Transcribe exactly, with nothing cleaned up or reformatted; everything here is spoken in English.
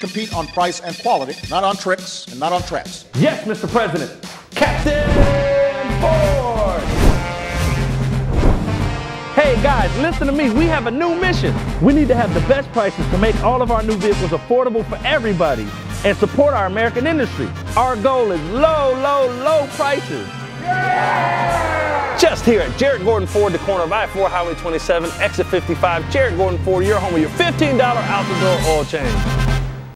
Compete on price and quality, not on tricks and not on traps. Yes, Mister President. Captain Ford! Hey guys, listen to me. We have a new mission. We need to have the best prices to make all of our new vehicles affordable for everybody and support our American industry. Our goal is low, low, low prices. Yeah! Just here at Jarrett Gordon Ford, the corner of I four, Highway twenty-seven, exit fifty-five. Jarrett Gordon Ford, your home with your fifteen dollar out-the-door oil change.